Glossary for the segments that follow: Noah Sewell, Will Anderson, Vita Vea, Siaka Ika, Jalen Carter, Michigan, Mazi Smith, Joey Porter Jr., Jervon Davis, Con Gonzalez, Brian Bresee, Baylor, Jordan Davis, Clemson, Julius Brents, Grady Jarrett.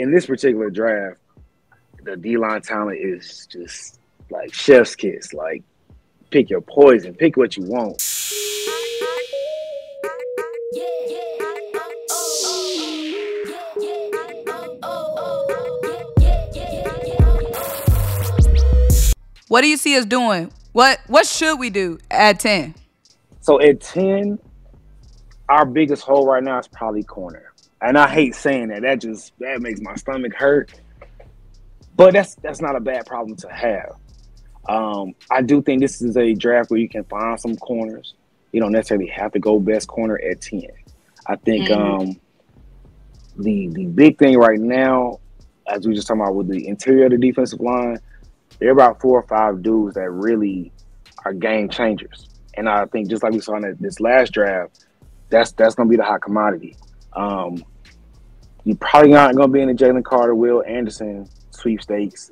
in this particular draft, the D-line talent is just like chef's kiss. Like, pick your poison. Pick what you want. What do you see us doing? What should we do at 10? So at 10, our biggest hole right now is probably corner. And I hate saying that. That makes my stomach hurt. But that's not a bad problem to have. I do think this is a draft where you can find some corners. You don't necessarily have to go best corner at 10. I think the big thing right now, as we were just talking about with the interior of the defensive line, there are about 4 or 5 dudes that really are game changers. And I think just like we saw in this last draft, that's going to be the hot commodity. You're probably not going to be in the Jalen Carter, Will Anderson sweepstakes.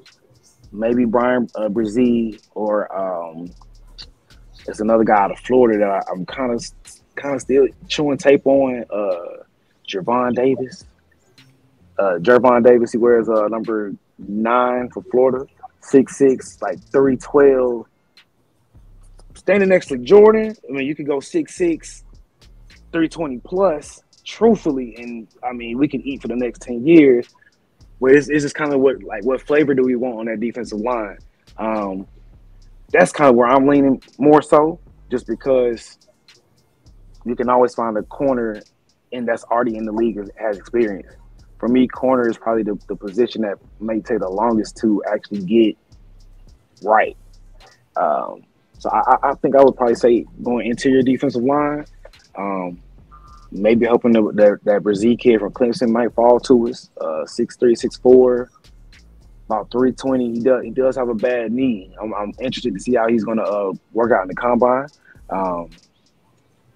Maybe Brian Bresee or there's another guy out of Florida that I'm kind of still chewing tape on. Jervon Davis, he wears number 9 for Florida. 6'6", like 312. Standing next to Jordan, I mean, you could go 6'6", 320 plus, truthfully, and I mean, we can eat for the next 10 years. Where it's just kind of what flavor do we want on that defensive line? That's kind of where I'm leaning more so, just because you can always find a corner and that's already in the league and has experience. For me, corner is probably the position that may take the longest to actually get right. So I think I would probably say going interior defensive line, maybe hoping that Bresee kid from Clemson might fall to us, 6'3", 6'4", about 320. He does have a bad knee. I'm interested to see how he's going to work out in the combine.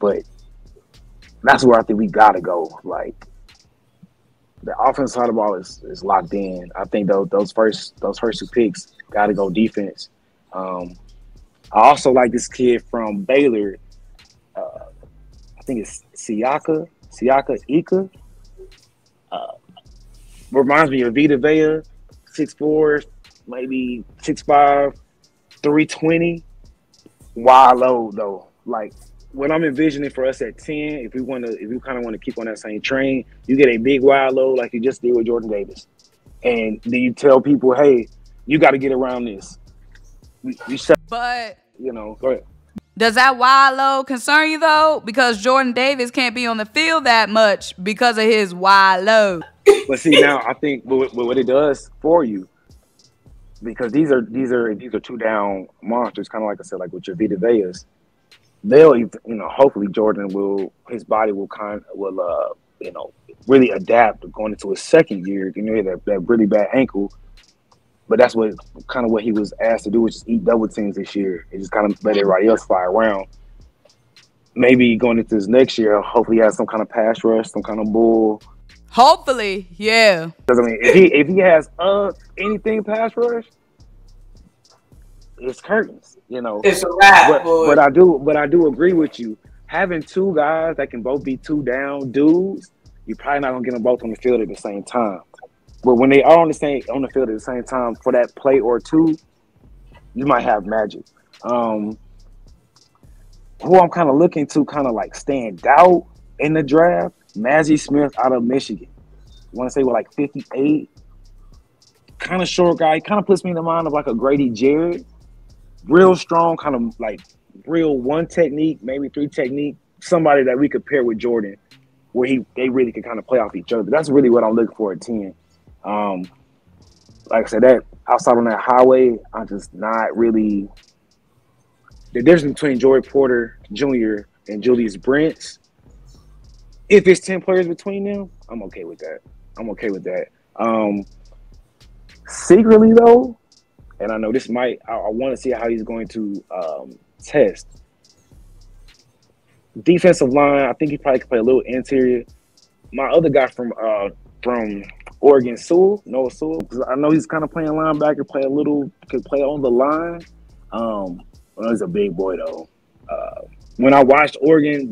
But that's where I think we got to go, like. The offensive side of the ball is locked in. I think those first 2 picks got to go defense. I also like this kid from Baylor. I think it's Siaka Ika. Reminds me of Vita Vea, 6'4", maybe 6'5", 320. Wide low though, like. What I'm envisioning for us at 10, if we kind of want to keep on that same train, you get a big wide load like you just did with Jordan Davis, and then you tell people, "Hey, you got to get around this." But you know, go ahead. Does that wide load concern you though? Because Jordan Davis can't be on the field that much because of his wide load. But see, now I think what it does for you, because these are 2 down monsters, kind of like I said, like with your Vita Veas. They'll, you know, hopefully Jordan will really adapt going into his second year. You know, he had that really bad ankle, but that's what he was asked to do, was just eat double teams this year and just kind of let everybody else fly around. Maybe going into this next year, hopefully he has some kind of pass rush, some kind of bull. Hopefully, yeah. Because I mean, if he has anything pass rush, it's curtains, you know. It's a wrap. But I do agree with you. Having 2 guys that can both be 2 down dudes, you're probably not gonna get them both on the field at the same time. But when they are on the field at the same time for that play or 2, you might have magic. Who I'm kind of looking to kind of like stand out in the draft, Mazi Smith out of Michigan. I want to say we're like 58. Kind of short guy. He kind of puts me in the mind of like a Grady Jarrett. Real strong, kind of like real 1 technique, maybe 3 technique. Somebody that we could pair with Jordan, where they really could kind of play off each other. That's really what I'm looking for at 10. Like I said, that outside on that highway, I'm just not really. The difference between Joey Porter Jr. and Julius Brents, if it's 10 players between them, I'm okay with that. Secretly though. And I know this might, I want to see how he's going to test. Defensive line, I think he probably could play a little interior. My other guy from Oregon, Sewell, Noah Sewell, because I know he's kind of playing linebacker, could play on the line. Well, he's a big boy though. When I watched Oregon,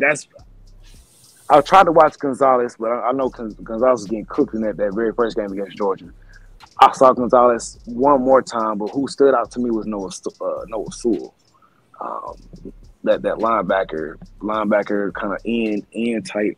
I was trying to watch Gonzalez, but I know Gonzalez was getting cooked in that very first game against Georgia. I saw Gonzalez one more time, but who stood out to me was Noah Sewell. That linebacker kind of end type